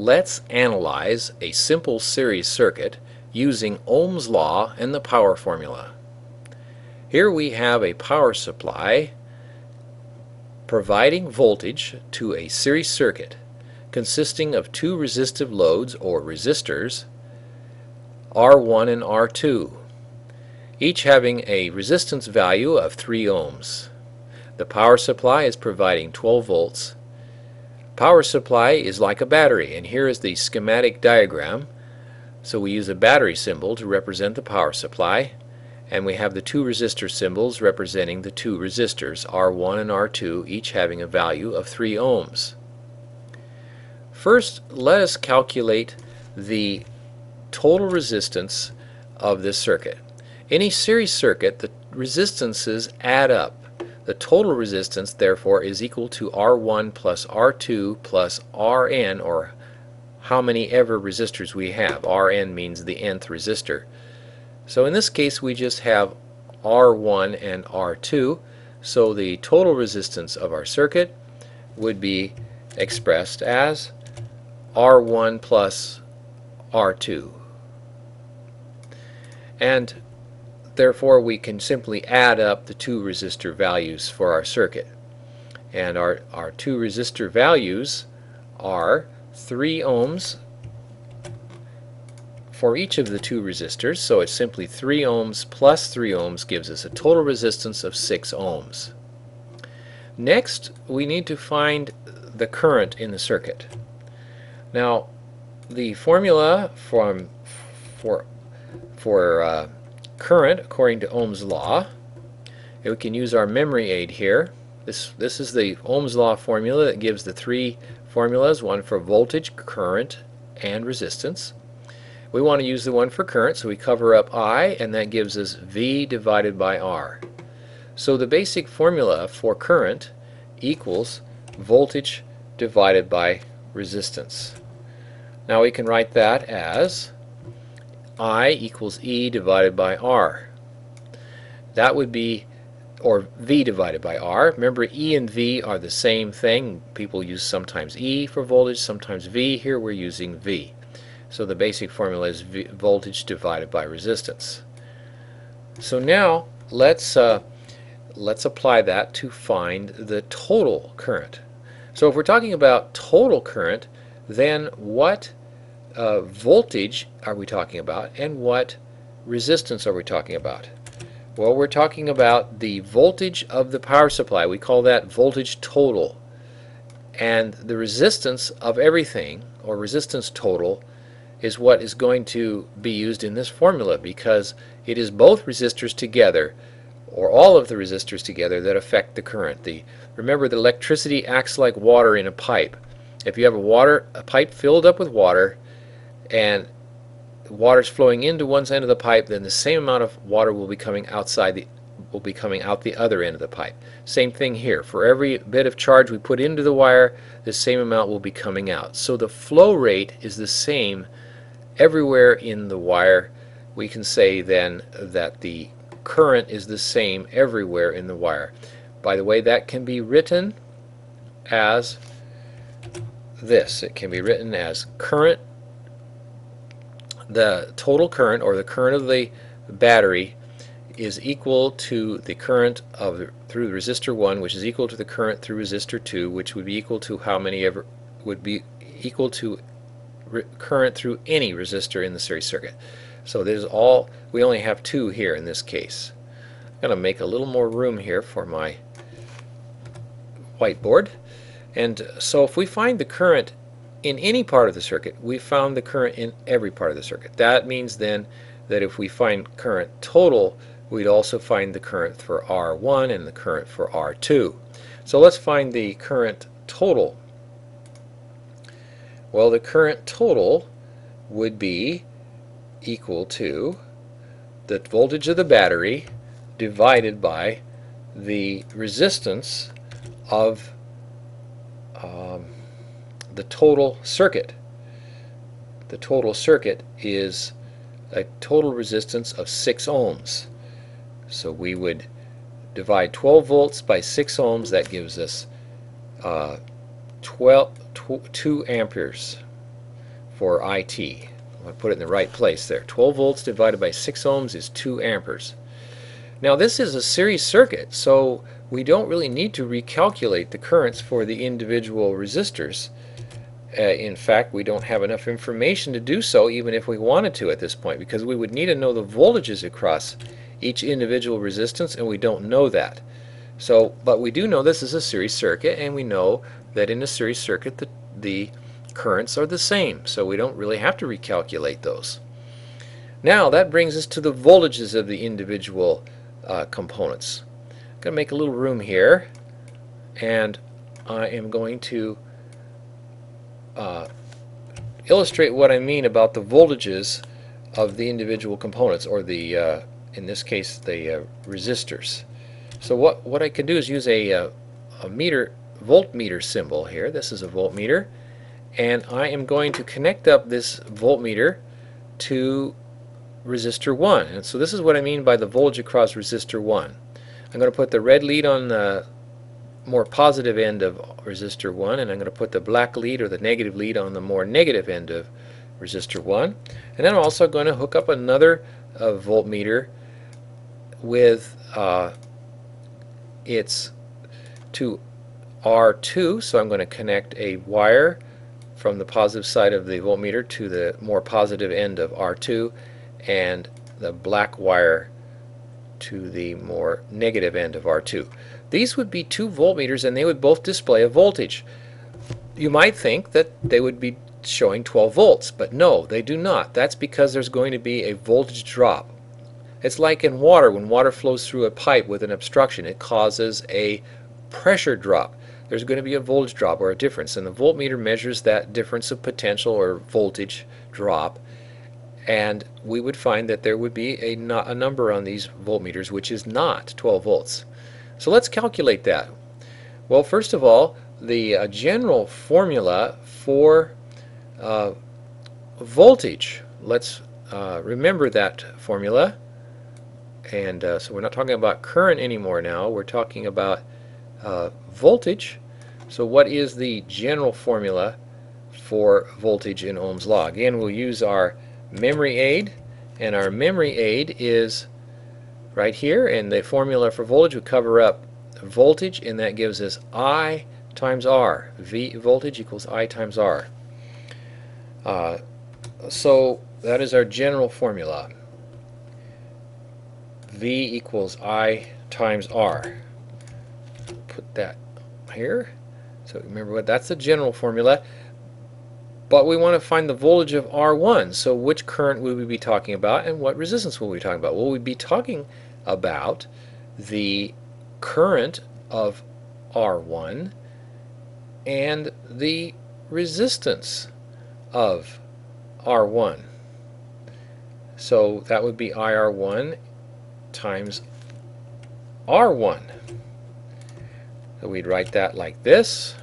Let's analyze a simple series circuit using Ohm's law and the power formula. Here we have a power supply providing voltage to a series circuit consisting of two resistive loads or resistors, R1 and R2, each having a resistance value of 3 ohms. The power supply is providing 12 volts. Power supply is like a battery, and here is the schematic diagram. So we use a battery symbol to represent the power supply, and we have the two resistor symbols representing the two resistors, R1 and R2, each having a value of 3 ohms. First, let us calculate the total resistance of this circuit. In a series circuit, the resistances add up. The total resistance, therefore, is equal to R1 plus R2 plus Rn, or how many ever resistors we have. Rn means the nth resistor. So in this case, we just have R1 and R2. So the total resistance of our circuit would be expressed as R1 plus R2. And therefore, we can simply add up the two resistor values for our circuit. And our two resistor values are 3 ohms for each of the two resistors, so it's simply 3 ohms plus 3 ohms gives us a total resistance of 6 ohms. Next, we need to find the current in the circuit. Now, the formula for current, according to Ohm's law, and we can use our memory aid here. This is the Ohm's law formula that gives the three formulas, one for voltage, current, and resistance. We want to use the one for current, so we cover up I, and that gives us V divided by R. So the basic formula for current equals voltage divided by resistance. Now we can write that as I equals E divided by R. That would be, or V divided by R. Remember, E and V are the same thing. People use sometimes E for voltage, sometimes V. Here we're using V. So the basic formula is voltage divided by resistance. So now let's apply that to find the total current. So if we're talking about total current, then what voltage are we talking about, and what resistance are we talking about? Well, we're talking about the voltage of the power supply. We call that voltage total. And the resistance of everything, or resistance total, is what is going to be used in this formula, because it is both resistors together, or all of the resistors together, that affect the current. Remember, the electricity acts like water in a pipe. If you have a pipe filled up with water, and water's flowing into one end of the pipe, then the same amount of water will be coming out the other end of the pipe. Same thing here. For every bit of charge we put into the wire, the same amount will be coming out. So the flow rate is the same everywhere in the wire. We can say then that the current is the same everywhere in the wire. By the way, that can be written as this. It can be written as current, the total current, or the current of the battery, is equal to the current through resistor 1, which is equal to the current through resistor 2, which would be equal to how many ever, would be equal to current through any resistor in the series circuit. So there's all, we only have two here in this case. I'm going to make a little more room here for my whiteboard. And so if we find the current in any part of the circuit, we found the current in every part of the circuit. That means then that if we find current total, we'd also find the current for R1 and the current for R2. So let's find the current total. Well, the current total would be equal to the voltage of the battery divided by the resistance of the total circuit. The total circuit is a total resistance of 6 ohms. So we would divide 12 volts by 6 ohms. That gives us 2 amperes. for IT. I'm going to put it in the right place there. 12 volts divided by 6 ohms is 2 amperes. Now this is a series circuit, so we don't really need to recalculate the currents for the individual resistors. In fact, we don't have enough information to do so even if we wanted to at this point, because we would need to know the voltages across each individual resistance, and we don't know that. So, but we do know this is a series circuit, and we know that in a series circuit the currents are the same, so we don't really have to recalculate those. Now that brings us to the voltages of the individual components. I'm going to make a little room here, and I am going to illustrate what I mean about the voltages of the individual components, or the in this case the resistors. So what I can do is use a meter, voltmeter symbol here. This is a voltmeter, and I am going to connect up this voltmeter to resistor 1. And so this is what I mean by the voltage across resistor 1. I'm going to put the red lead on the more positive end of resistor 1, and I'm going to put the black lead, or the negative lead, on the more negative end of resistor 1. And then I'm also going to hook up another voltmeter with it's to R2, so I'm going to connect a wire from the positive side of the voltmeter to the more positive end of R2, and the black wire to the more negative end of R2. These would be two voltmeters, and they would both display a voltage. You might think that they would be showing 12 volts, but no, they do not. That's because there's going to be a voltage drop. It's like in water. When water flows through a pipe with an obstruction, it causes a pressure drop. There's going to be a voltage drop, or a difference, and the voltmeter measures that difference of potential, or voltage drop, and we would find that there would be a number on these voltmeters which is not 12 volts. So let's calculate that. Well, first of all, the general formula for voltage, let's remember that formula. And so we're not talking about current anymore now, we're talking about voltage. So what is the general formula for voltage in Ohm's law? Again, we'll use our memory aid, and our memory aid is right here, and the formula for voltage would cover up voltage, and that gives us I times R. V voltage equals I times R. So that is our general formula. V equals I times R. Put that here. So remember what that's the general formula. But we want to find the voltage of R1. So which current will we be talking about, and what resistance will we be talking about? Well, we'll be talking about the current of R1 and the resistance of R1. So that would be IR1 times R1. So we'd write that like this.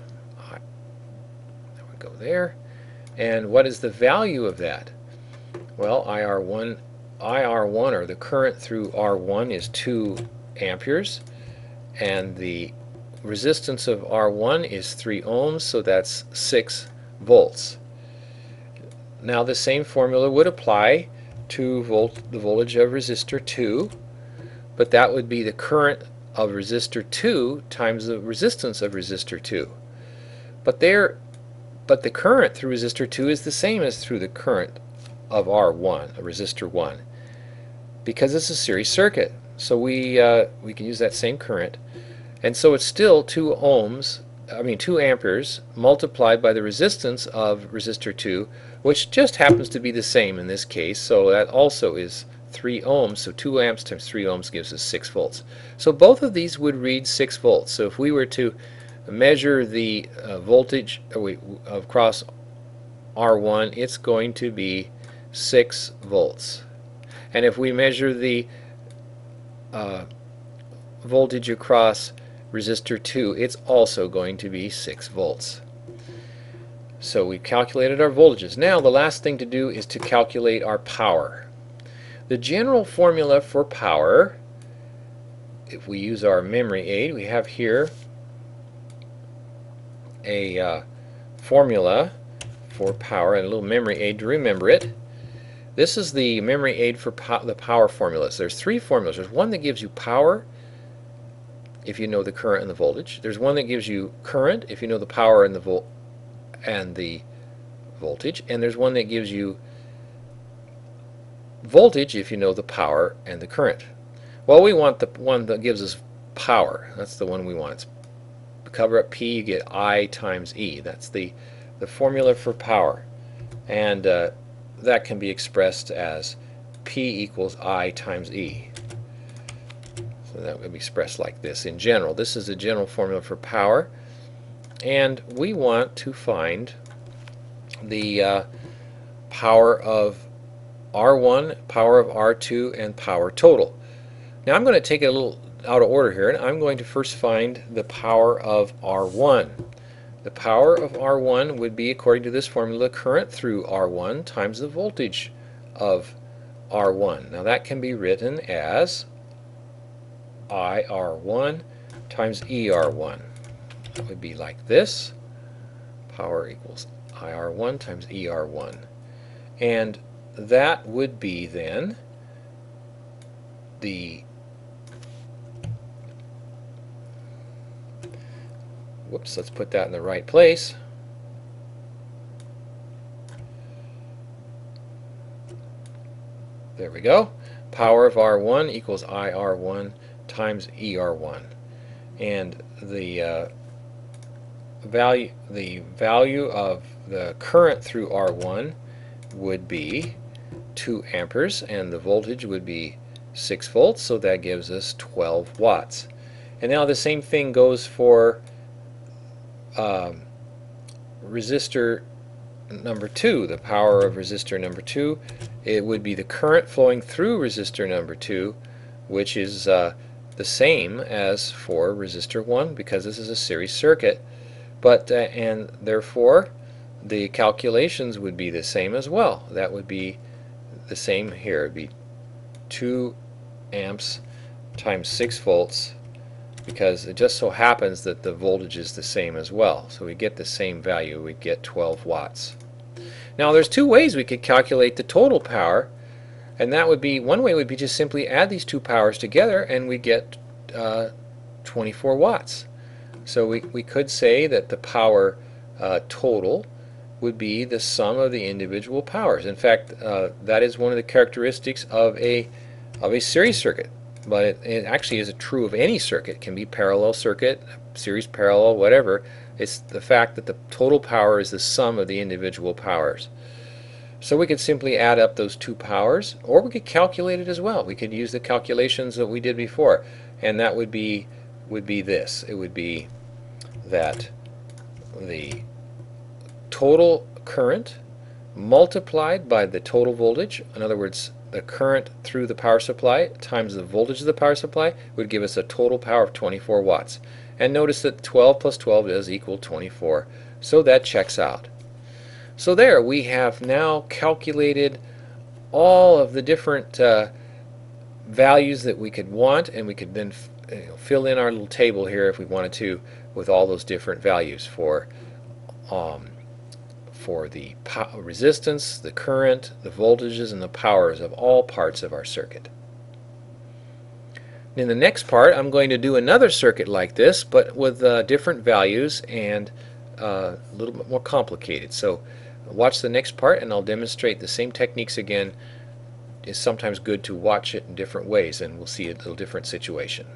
There we go there. And what is the value of that? Well, IR1, or the current through R1, is 2 amperes, and the resistance of R1 is 3 ohms, so that's 6 volts. Now the same formula would apply to the voltage of resistor 2, but that would be the current of resistor 2 times the resistance of resistor 2. But the current through resistor 2 is the same as through the current of R1, resistor 1, because it's a series circuit. So we can use that same current, and so it's still 2 amperes multiplied by the resistance of resistor 2, which just happens to be the same in this case, so that also is 3 ohms, so 2 amps times 3 ohms gives us 6 volts. So both of these would read 6 volts. So if we were to measure the voltage across R1, it's going to be 6 volts. And if we measure the voltage across resistor 2, it's also going to be 6 volts. So we calculated our voltages. Now the last thing to do is to calculate our power. The general formula for power, if we use our memory aid, we have here a formula for power, and a little memory aid to remember it. This is the memory aid for the power formulas. There's three formulas. There's one that gives you power, if you know the current and the voltage. There's one that gives you current, if you know the power and the voltage. And there's one that gives you voltage, if you know the power and the current. Well, we want the one that gives us power. That's the one we want. It's cover up P, you get I times E. That's the formula for power. And that can be expressed as P equals I times E. So that would be expressed like this in general. This is a general formula for power. And we want to find the power of R1, power of R2, and power total. Now I'm going to take it a little out of order here, and I'm going to first find the power of R1. The power of R1 would be, according to this formula, current through R1 times the voltage of R1. Now that can be written as IR1 times ER1. That would be like this. Power equals IR1 times ER1. And that would be then the whoops, let's put that in the right place. There we go. Power of R1 equals IR1 times ER1. And the value of the current through R1 would be 2 amperes, and the voltage would be 6 volts, so that gives us 12 watts. And now the same thing goes for resistor number 2. The power of resistor number 2, it would be the current flowing through resistor number 2, which is the same as for resistor 1, because this is a series circuit, but and therefore the calculations would be the same as well. That would be the same here. It would be 2 amps times 6 volts, because it just so happens that the voltage is the same as well. So we get the same value, we get 12 watts. Now there's two ways we could calculate the total power, and that would be, one way would be just simply add these two powers together and we get 24 watts. So we could say that the power total would be the sum of the individual powers. In fact, that is one of the characteristics of a series circuit. But it actually is true of any circuit. It can be parallel circuit, series parallel, whatever. It's the fact that the total power is the sum of the individual powers. So we could simply add up those two powers, or we could calculate it as well. We could use the calculations that we did before, and that would be this. It would be that the total current multiplied by the total voltage, in other words, the current through the power supply times the voltage of the power supply, would give us a total power of 24 watts. And notice that 12 plus 12 is equal to 24, so that checks out. So there we have now calculated all of the different values that we could want, and we could then fill in our little table here if we wanted to with all those different values for the resistance, the current, the voltages, and the powers of all parts of our circuit. In the next part, I'm going to do another circuit like this, but with different values and a little bit more complicated. So watch the next part, and I'll demonstrate the same techniques again. It's sometimes good to watch it in different ways, and we'll see a little different situation.